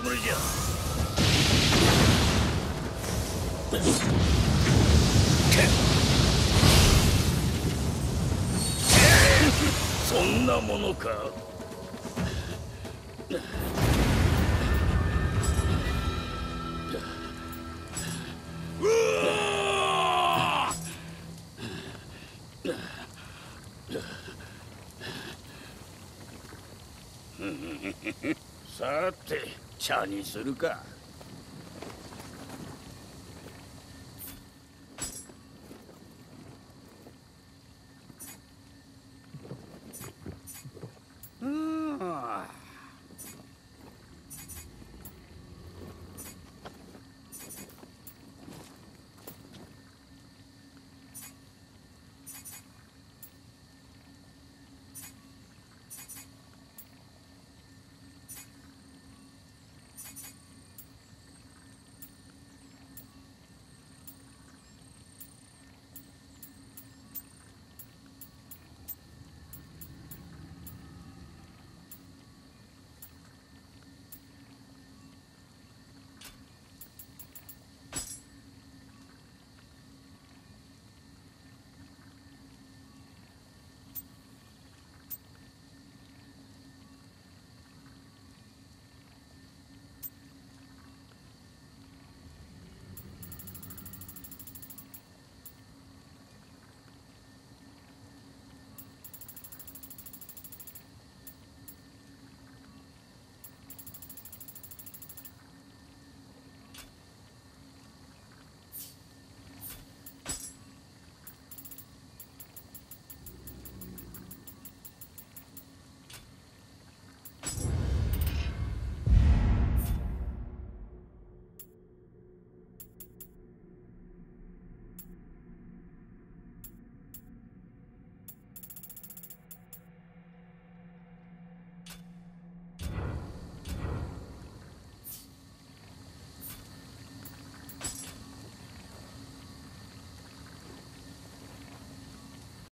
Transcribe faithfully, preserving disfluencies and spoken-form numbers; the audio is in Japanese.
つもりじゃ。そんなものか。さて、茶にするか。